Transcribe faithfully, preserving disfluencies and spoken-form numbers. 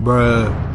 Bruh.